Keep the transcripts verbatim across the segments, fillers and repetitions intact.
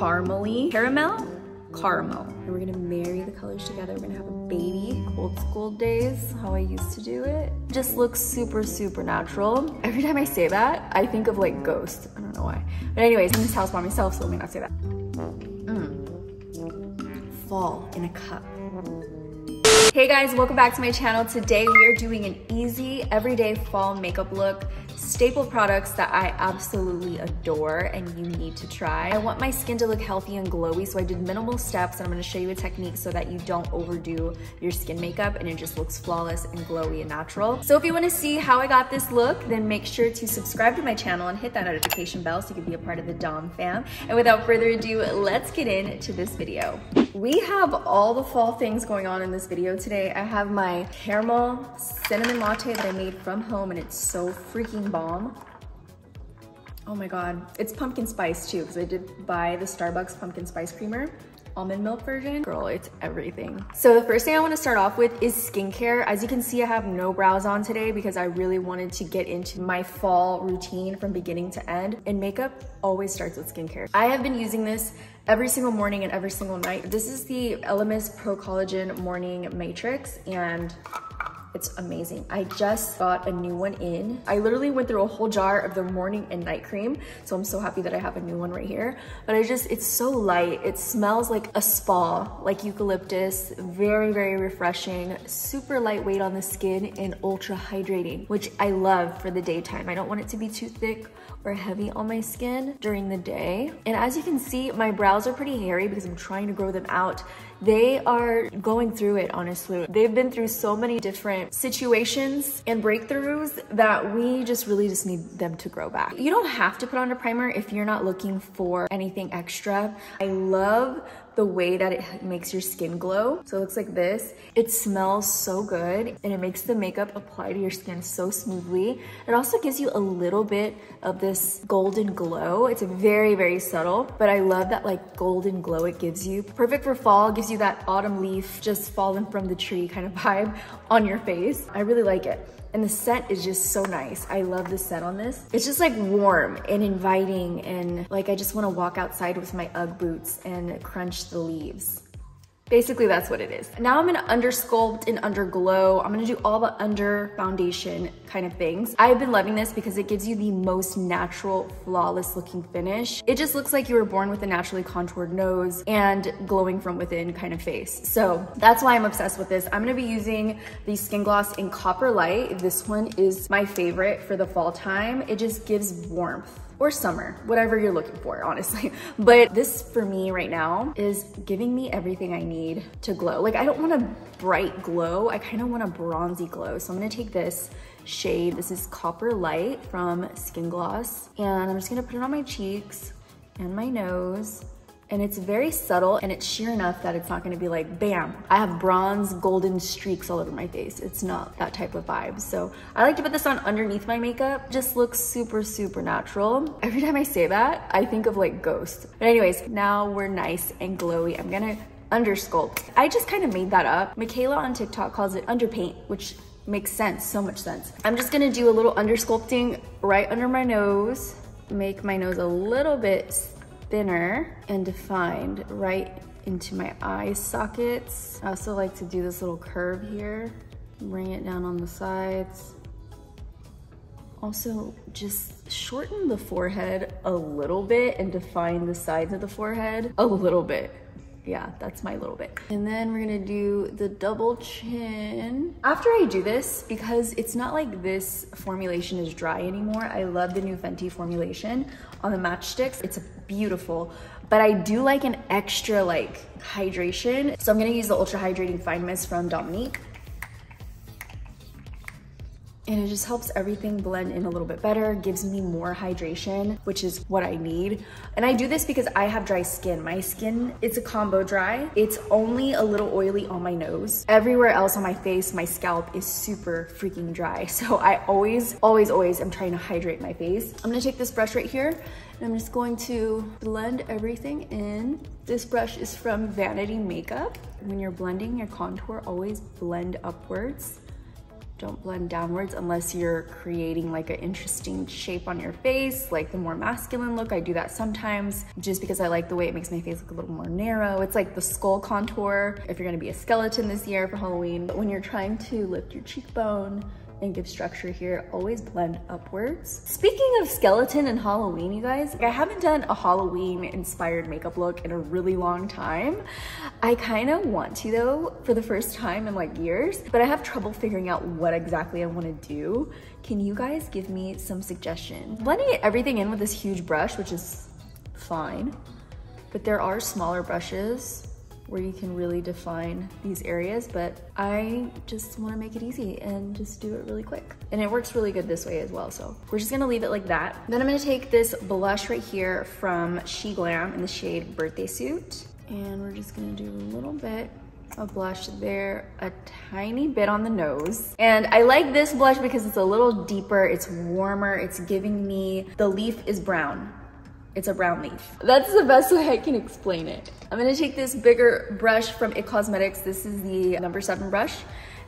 caramely, caramel, caramel. And we're gonna marry the colors together. We're gonna have a baby. Old school days, how I used to do it. Just looks super, super natural. Every time I say that, I think of like ghosts. I don't know why. But anyways, I'm just house by myself, so let me not say that. Mm. Fall in a cup. Hey guys, welcome back to my channel. Today we are doing an easy, everyday fall makeup look. Staple products that I absolutely adore and you need to try. I want my skin to look healthy and glowy, so I did minimal steps and I'm gonna show you a technique so that you don't overdo your skin makeup and it just looks flawless and glowy and natural. So if you wanna see how I got this look, then make sure to subscribe to my channel and hit that notification bell so you can be a part of the Dom fam. And without further ado, let's get into this video. We have all the fall things going on in this video today. I have my caramel cinnamon latte that I made from home and it's so freaking bomb. Oh my god, it's pumpkin spice too because I did buy the Starbucks pumpkin spice creamer, almond milk version. Girl, it's everything. So the first thing I want to start off with is skincare. As you can see, I have no brows on today because I really wanted to get into my fall routine from beginning to end, and makeup always starts with skincare. I have been using this every single morning and every single night. This is the Elemis Pro Collagen Morning Matrix and it's amazing. I just got a new one in. I literally went through a whole jar of the morning and night cream, so I'm so happy that I have a new one right here. But I just, it's so light. It smells like a spa, like eucalyptus. Very, very refreshing. Super lightweight on the skin and ultra hydrating, which I love for the daytime. I don't want it to be too thick or heavy on my skin during the day. And as you can see, my brows are pretty hairy because I'm trying to grow them out. They are going through it, honestly. They've been through so many different situations and breakthroughs that we just really just need them to grow back. You don't have to put on a primer if you're not looking for anything extra. I love the way that it makes your skin glow. So it looks like this. It smells so good and it makes the makeup apply to your skin so smoothly. It also gives you a little bit of this golden glow. It's very, very subtle, but I love that like golden glow it gives you. Perfect for fall, gives you that autumn leaf just fallen from the tree kind of vibe on your face. I really like it. And the scent is just so nice. I love the scent on this. It's just like warm and inviting and like I just want to walk outside with my Ugg boots and crunch the leaves. Basically, that's what it is. Now I'm gonna undersculpt and underglow. I'm gonna do all the under foundation kind of things. I've been loving this because it gives you the most natural, flawless looking finish. It just looks like you were born with a naturally contoured nose and glowing from within kind of face. So that's why I'm obsessed with this. I'm gonna be using the Skin Gloss in Copper Light. This one is my favorite for the fall time. It just gives warmth. Or summer, whatever you're looking for, honestly. But this for me right now is giving me everything I need to glow. Like I don't want a bright glow, I kind of want a bronzy glow. So I'm gonna take this shade, this is Copper Light from Skin Gloss, and I'm just gonna put it on my cheeks and my nose. And it's very subtle and it's sheer enough that it's not gonna be like, bam, I have bronze golden streaks all over my face. It's not that type of vibe. So I like to put this on underneath my makeup. Just looks super, super natural. Every time I say that, I think of like ghosts. But anyways, now we're nice and glowy. I'm gonna undersculpt. I just kind of made that up. Michaela on TikTok calls it underpaint, which makes sense, so much sense. I'm just gonna do a little undersculpting right under my nose, make my nose a little bit thinner and defined right into my eye sockets. I also like to do this little curve here, bring it down on the sides. Also just shorten the forehead a little bit and define the sides of the forehead a little bit. Yeah, that's my little bit. And then we're gonna do the double chin. After I do this, because it's not like this formulation is dry anymore, I love the new Fenty formulation on the matchsticks. It's beautiful, but I do like an extra like hydration. So I'm gonna use the Ultra Hydrating Fine Mist from Dominique. And it just helps everything blend in a little bit better, gives me more hydration, which is what I need. And I do this because I have dry skin. My skin, it's a combo dry. It's only a little oily on my nose. Everywhere else on my face, my scalp is super freaking dry. So I always, always, always am trying to hydrate my face. I'm gonna take this brush right here and I'm just going to blend everything in. This brush is from Vanity Makeup. When you're blending your contour, always blend upwards Don't blend downwards unless you're creating like an interesting shape on your face, like the more masculine look. I do that sometimes just because I like the way it makes my face look a little more narrow. It's like the skull contour if you're gonna be a skeleton this year for Halloween. But when you're trying to lift your cheekbone and give structure here, always blend upwards. Speaking of skeleton and Halloween, you guys, I haven't done a Halloween inspired makeup look in a really long time. I kind of want to though, for the first time in like years, but I have trouble figuring out what exactly I want to do. Can you guys give me some suggestions? Blending everything in with this huge brush, which is fine, but there are smaller brushes where you can really define these areas, but I just wanna make it easy and just do it really quick. And it works really good this way as well, so we're just gonna leave it like that. Then I'm gonna take this blush right here from She Glam in the shade Birthday Suit, and we're just gonna do a little bit of blush there, a tiny bit on the nose. And I like this blush because it's a little deeper, it's warmer, it's giving me, the leaf is brown. It's a brown leaf. That's the best way I can explain it. I'm gonna take this bigger brush from It Cosmetics. This is the number seven brush.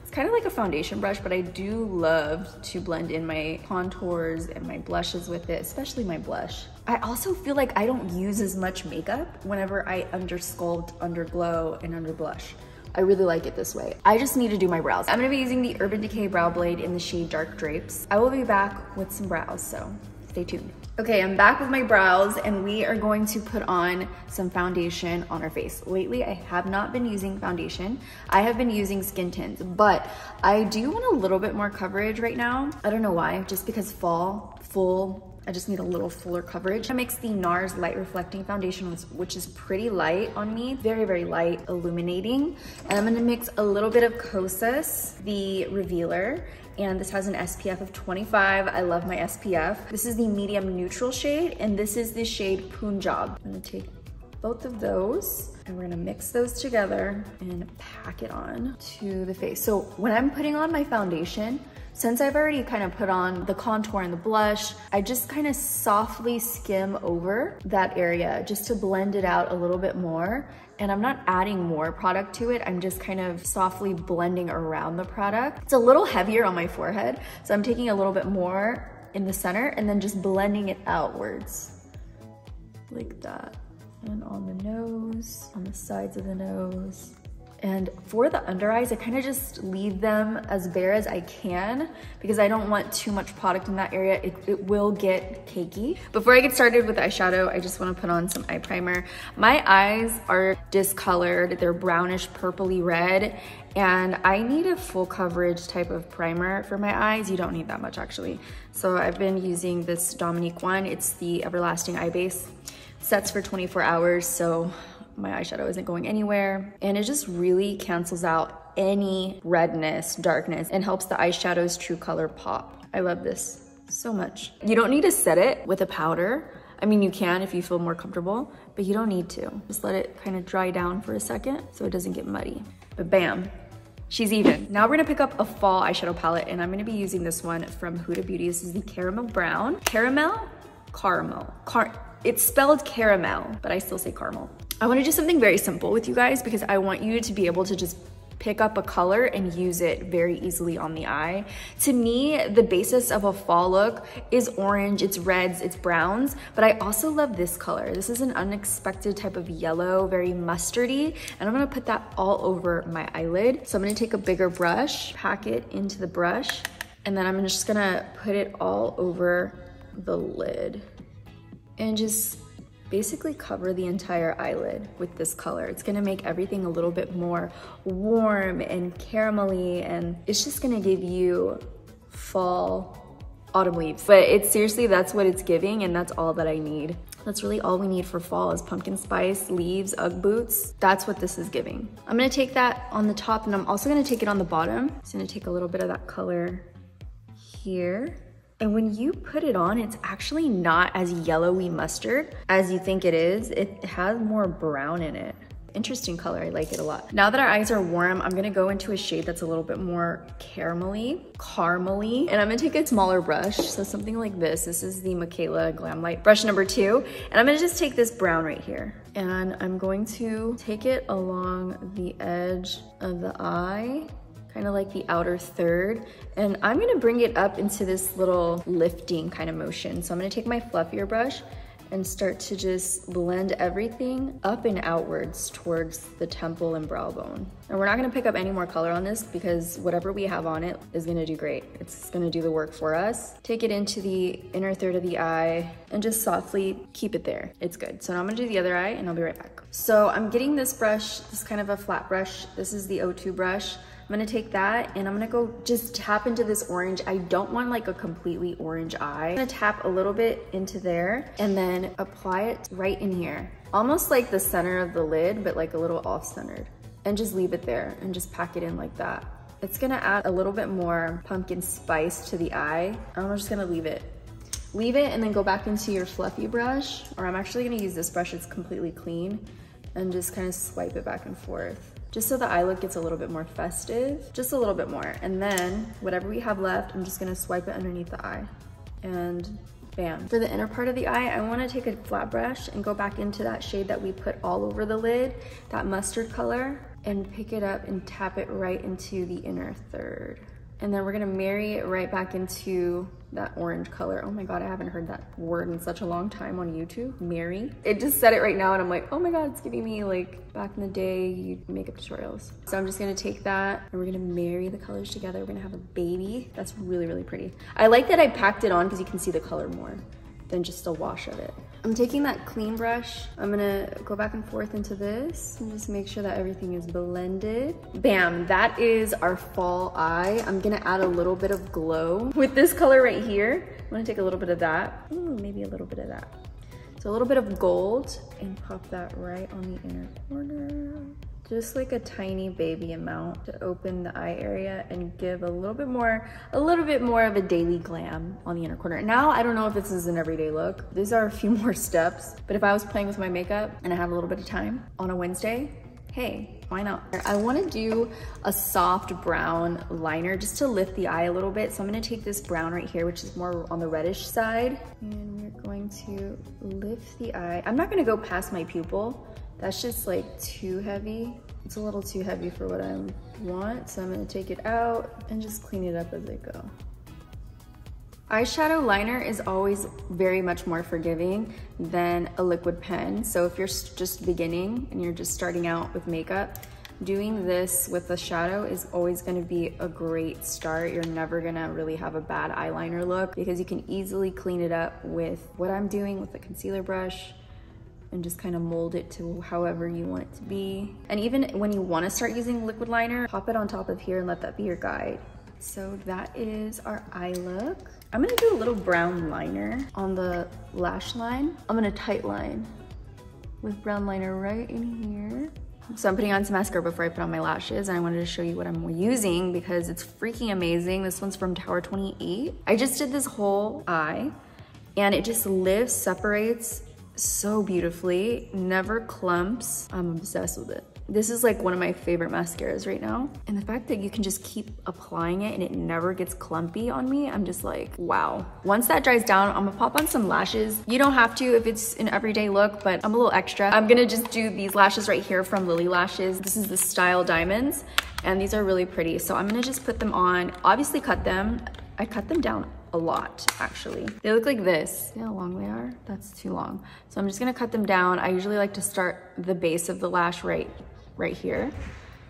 It's kind of like a foundation brush, but I do love to blend in my contours and my blushes with it, especially my blush. I also feel like I don't use as much makeup whenever I undersculpt, underglow, and underblush. I really like it this way. I just need to do my brows. I'm gonna be using the Urban Decay Brow Blade in the shade Dark Drapes. I will be back with some brows, so stay tuned. Okay, I'm back with my brows and we are going to put on some foundation on our face. Lately, I have not been using foundation. I have been using skin tints, but I do want a little bit more coverage right now. I don't know why, just because fall, full, I just need a little fuller coverage. I mix the NARS Light Reflecting Foundation, which is pretty light on me, very, very light, illuminating. And I'm gonna mix a little bit of Kosas, the Revealer, and this has an S P F of twenty-five. I love my S P F. This is the medium neutral shade, and this is the shade Punjab. I'm gonna take both of those, and we're gonna mix those together and pack it on to the face. So when I'm putting on my foundation, since I've already kind of put on the contour and the blush, I just kind of softly skim over that area just to blend it out a little bit more. And I'm not adding more product to it. I'm just kind of softly blending around the product. It's a little heavier on my forehead, so I'm taking a little bit more in the center and then just blending it outwards like that. And on the nose, on the sides of the nose. And for the under eyes, I kind of just leave them as bare as I can because I don't want too much product in that area. It, it will get cakey. Before I get started with eyeshadow, I just want to put on some eye primer. My eyes are discolored. They're brownish, purpley red. And I need a full coverage type of primer for my eyes. You don't need that much actually. So I've been using this Dominique one. It's the Everlasting Eye Base. It sets for twenty-four hours. So my eyeshadow isn't going anywhere, and it just really cancels out any redness, darkness, and helps the eyeshadow's true color pop. I love this so much. You don't need to set it with a powder. I mean, you can if you feel more comfortable, but you don't need to. Just let it kind of dry down for a second so it doesn't get muddy. But bam, she's even. Now we're gonna pick up a fall eyeshadow palette, and I'm gonna be using this one from Huda Beauty. This is the Caramel Brown. Caramel? Caramel. Car It's spelled caramel, but I still say caramel. I wanna do something very simple with you guys because I want you to be able to just pick up a color and use it very easily on the eye. To me, the basis of a fall look is orange, it's reds, it's browns, but I also love this color. This is an unexpected type of yellow, very mustardy, and I'm gonna put that all over my eyelid. So I'm gonna take a bigger brush, pack it into the brush, and then I'm just gonna put it all over the lid and just basically cover the entire eyelid with this color. It's gonna make everything a little bit more warm and caramelly, and it's just gonna give you fall, autumn leaves. But it's seriously, that's what it's giving, and that's all that I need. That's really all we need for fall is pumpkin spice, leaves, Ugg boots. That's what this is giving. I'm gonna take that on the top, and I'm also gonna take it on the bottom. Just gonna take a little bit of that color here. And when you put it on, it's actually not as yellowy mustard as you think it is. It has more brown in it. Interesting color, I like it a lot. Now that our eyes are warm, I'm gonna go into a shade that's a little bit more caramelly, caramely, and I'm gonna take a smaller brush, so something like this. This is the Michaela Glam Light brush number two, and I'm gonna just take this brown right here, and I'm going to take it along the edge of the eye kind of like the outer third. And I'm gonna bring it up into this little lifting kind of motion. So I'm gonna take my fluffier brush and start to just blend everything up and outwards towards the temple and brow bone. And we're not gonna pick up any more color on this because whatever we have on it is gonna do great. It's gonna do the work for us. Take it into the inner third of the eye and just softly keep it there. It's good. So now I'm gonna do the other eye and I'll be right back. So I'm getting this brush, this kind of a flat brush. This is the O two brush. I'm gonna take that and I'm gonna go just tap into this orange. I don't want like a completely orange eye. I'm gonna tap a little bit into there and then apply it right in here. Almost like the center of the lid, but like a little off-centered. And just leave it there and just pack it in like that. It's gonna add a little bit more pumpkin spice to the eye. I'm just gonna leave it. Leave it and then go back into your fluffy brush, or I'm actually gonna use this brush, it's completely clean, and just kind of swipe it back and forth. Just so the eye look gets a little bit more festive, just a little bit more. And then whatever we have left, I'm just gonna swipe it underneath the eye and bam. For the inner part of the eye, I wanna take a flat brush and go back into that shade that we put all over the lid, that mustard color, and pick it up and tap it right into the inner third. And then we're gonna marry it right back into that orange color. Oh my God, I haven't heard that word in such a long time on YouTube, marry. It just said it right now and I'm like, oh my God, it's giving me like back in the day makeup tutorials. So I'm just gonna take that and we're gonna marry the colors together. We're gonna have a baby. That's really, really pretty. I like that I packed it on because you can see the color more than just a wash of it. I'm taking that clean brush. I'm gonna go back and forth into this and just make sure that everything is blended. Bam, that is our fall eye. I'm gonna add a little bit of glow with this color right here. I'm gonna take a little bit of that. Ooh, maybe a little bit of that. So a little bit of gold and pop that right on the inner corner. Just like a tiny baby amount to open the eye area and give a little bit more, a little bit more of a daily glam on the inner corner. Now, I don't know if this is an everyday look. These are a few more steps, but if I was playing with my makeup and I had a little bit of time on a Wednesday, hey, why not? I wanna do a soft brown liner just to lift the eye a little bit. So I'm gonna take this brown right here, which is more on the reddish side. And we're going to lift the eye. I'm not gonna go past my pupil. That's just like too heavy. It's a little too heavy for what I want, so I'm gonna take it out and just clean it up as I go. Eyeshadow liner is always very much more forgiving than a liquid pen. So if you're just beginning and you're just starting out with makeup, doing this with a shadow is always gonna be a great start. You're never gonna really have a bad eyeliner look because you can easily clean it up with what I'm doing with the concealer brush, and just kind of mold it to however you want it to be. And even when you want to start using liquid liner, pop it on top of here and let that be your guide. So that is our eye look. I'm gonna do a little brown liner on the lash line. I'm gonna tight line with brown liner right in here. So I'm putting on some mascara before I put on my lashes, and I wanted to show you what I'm using because it's freaking amazing. This one's from Tower twenty-eight. I just did this whole eye and it just lifts, separates, so beautifully, never clumps. I'm obsessed with it. This is like one of my favorite mascaras right now. And the fact that you can just keep applying it and it never gets clumpy on me, I'm just like, wow. Once that dries down, I'm gonna pop on some lashes. You don't have to if it's an everyday look, but I'm a little extra. I'm gonna just do these lashes right here from Lily Lashes. This is the Style Diamonds, and these are really pretty. So I'm gonna just put them on, obviously cut them. I cut them down a lot, actually. They look like this. See how long they are? That's too long. So I'm just gonna cut them down. I usually like to start the base of the lash right, right here.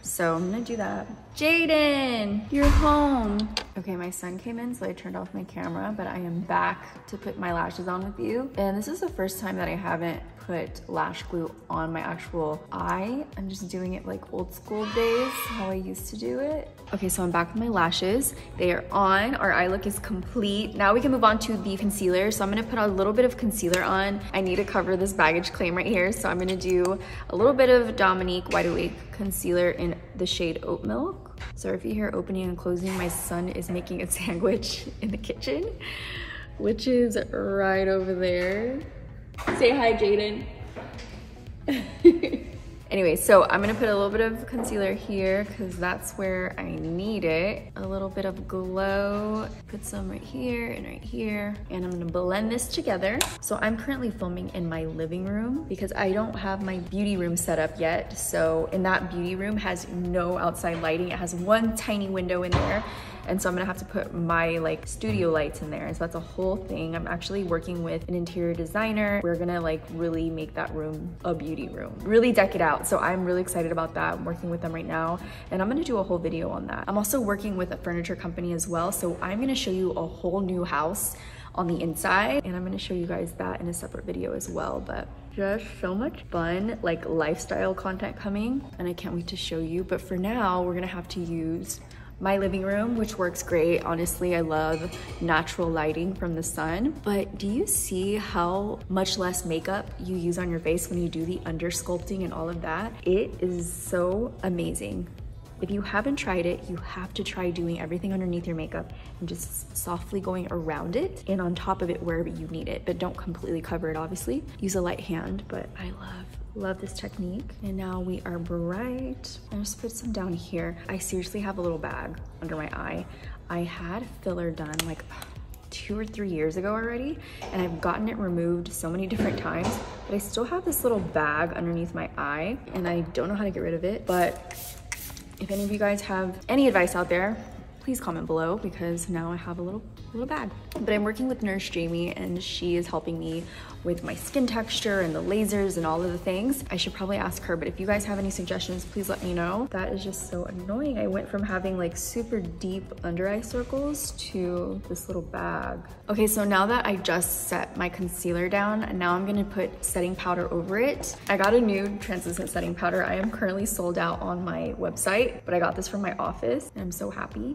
So I'm gonna do that. Jaden, you're home. Okay, my son came in, so I turned off my camera, but I am back to put my lashes on with you. And this is the first time that I haven't put lash glue on my actual eye. I'm just doing it like old school days, how I used to do it. Okay, so I'm back with my lashes. They are on, our eye look is complete. Now we can move on to the concealer. So I'm gonna put a little bit of concealer on. I need to cover this baggage claim right here. So I'm gonna do a little bit of Dominique Wide Awake concealer in the shade Oat Milk. So if you hear opening and closing, my son is making a sandwich in the kitchen, which is right over there. Say hi, Jaden. Anyway, so I'm gonna put a little bit of concealer here because that's where I need it. A little bit of glow. Put some right here and right here. And I'm gonna blend this together. So I'm currently filming in my living room because I don't have my beauty room set up yet. So in that beauty room has no outside lighting. It has one tiny window in there. And so I'm gonna have to put my like studio lights in there. So that's a whole thing. I'm actually working with an interior designer. We're gonna like really make that room a beauty room, really deck it out. So I'm really excited about that. I'm working with them right now and I'm gonna do a whole video on that. I'm also working with a furniture company as well. So I'm gonna show you a whole new house on the inside and I'm gonna show you guys that in a separate video as well. But just so much fun, like lifestyle content coming and I can't wait to show you. But for now, we're gonna have to use my living room, which works great. Honestly, I love natural lighting from the sun. But do you see how much less makeup you use on your face when you do the under sculpting and all of that? It is so amazing. If you haven't tried it, you have to try doing everything underneath your makeup and just softly going around it and on top of it wherever you need it, but don't completely cover it, obviously. Use a light hand, but I love Love this technique. And now we are bright. I just put some down here. I seriously have a little bag under my eye. I had filler done like two or three years ago already, and I've gotten it removed so many different times, but I still have this little bag underneath my eye, and I don't know how to get rid of it. But if any of you guys have any advice out there, please comment below because now I have a little little bag. But I'm working with Nurse Jamie and she is helping me with my skin texture and the lasers and all of the things. I should probably ask her, but if you guys have any suggestions, please let me know. That is just so annoying. I went from having like super deep under eye circles to this little bag. Okay, so now that I just set my concealer down, and now I'm gonna put setting powder over it. I got a new translucent setting powder. I am currently sold out on my website, but I got this from my office and I'm so happy,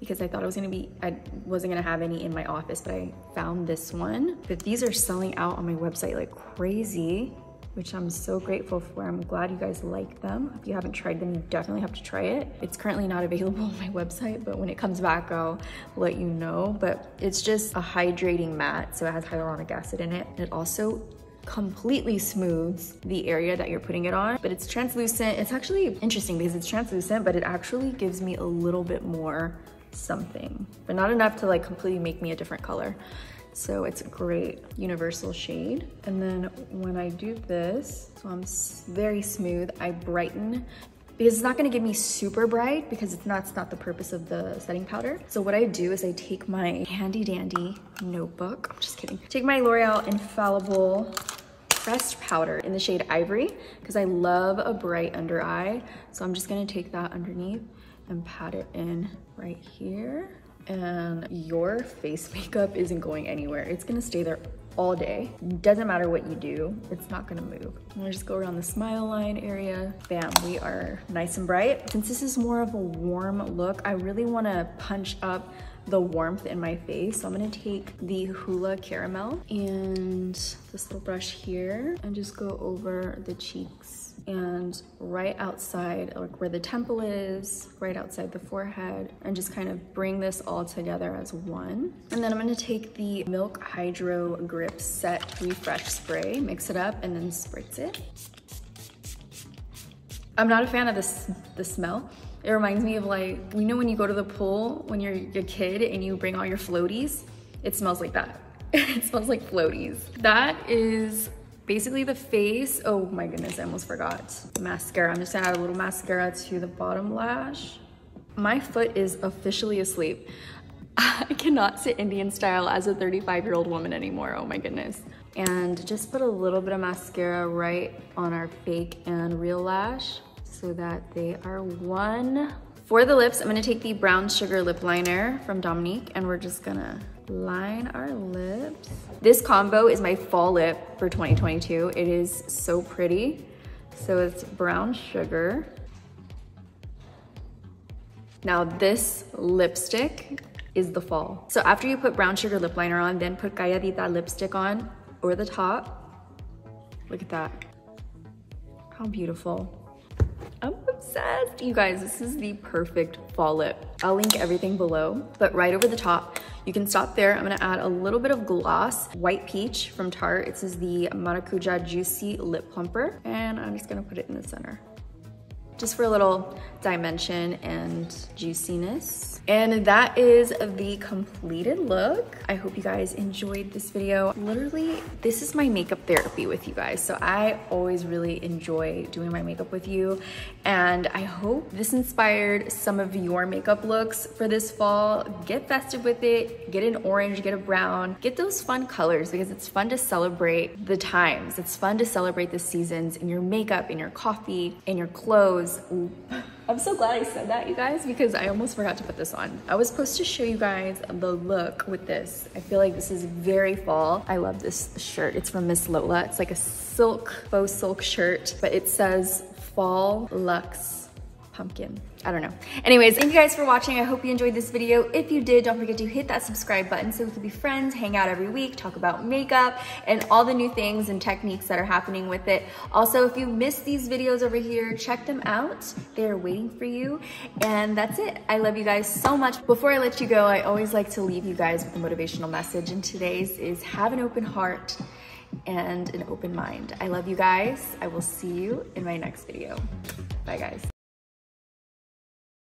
because I thought it was gonna be, I wasn't gonna have any in my office, but I found this one. But these are selling out on my website like crazy, which I'm so grateful for. I'm glad you guys like them. If you haven't tried them, you definitely have to try it. It's currently not available on my website, but when it comes back, I'll let you know. But it's just a hydrating matte, so it has hyaluronic acid in it. It also completely smooths the area that you're putting it on, but it's translucent. It's actually interesting because it's translucent, but it actually gives me a little bit more something, but not enough to like completely make me a different color. So it's a great universal shade. And then when I do this, so I'm very smooth, I brighten, because it's not gonna give me super bright because it's not, it's not the purpose of the setting powder. So what I do is I take my handy dandy notebook, I'm just kidding, take my L'Oreal Infallible pressed powder in the shade Ivory, because I love a bright under eye. So I'm just gonna take that underneath and pat it in right here. And your face makeup isn't going anywhere. It's gonna stay there all day. Doesn't matter what you do, it's not gonna move. I'm gonna just go around the smile line area. Bam, we are nice and bright. Since this is more of a warm look, I really wanna punch up the warmth in my face. So I'm gonna take the Hoola Caramel and this little brush here and just go over the cheeks and right outside, like where the temple is, right outside the forehead, and just kind of bring this all together as one. And then I'm gonna take the Milk Hydro Grip Set Refresh Spray, mix it up, and then spritz it. I'm not a fan of this, the smell. It reminds me of like, you know when you go to the pool when you're a kid and you bring all your floaties? It smells like that. It smells like floaties. That is basically the face. Oh my goodness, I almost forgot. Mascara, I'm just gonna add a little mascara to the bottom lash. My foot is officially asleep. I cannot sit Indian style as a thirty-five year old woman anymore, oh my goodness. And just put a little bit of mascara right on our fake and real lash so that they are one. For the lips, I'm gonna take the Brown Sugar Lip Liner from Dominique and we're just gonna line our lips. This combo is my fall lip for twenty twenty-two. It is so pretty. So it's Brown Sugar. Now this lipstick is the fall. So after you put Brown Sugar Lip Liner on, then put Calladita lipstick on over the top. Look at that. How beautiful. Oh. obsessed. You guys, this is the perfect fall lip. I'll link everything below, but right over the top, you can stop there. I'm gonna add a little bit of gloss, White Peach from Tarte. This is the Maracuja Juicy Lip Plumper, and I'm just gonna put it in the center, just for a little dimension and juiciness. And that is the completed look. I hope you guys enjoyed this video. Literally, this is my makeup therapy with you guys. So I always really enjoy doing my makeup with you. And I hope this inspired some of your makeup looks for this fall. Get festive with it, get an orange, get a brown, get those fun colors, because it's fun to celebrate the times. It's fun to celebrate the seasons in your makeup, in your coffee, in your clothes. Ooh. I'm so glad I said that, you guys, because I almost forgot to put this on. I was supposed to show you guys the look with this. I feel like this is very fall. I love this shirt. It's from Miss Lola. It's like a silk, faux silk shirt, but it says Fall Luxe Pumpkin. I don't know. Anyways, thank you guys for watching. I hope you enjoyed this video. If you did, don't forget to hit that subscribe button so we can be friends, hang out every week, talk about makeup and all the new things and techniques that are happening with it. Also, if you missed these videos over here, check them out. They're waiting for you. And that's it. I love you guys so much. Before I let you go, I always like to leave you guys with a motivational message, and today's is have an open heart and an open mind. I love you guys. I will see you in my next video. Bye, guys.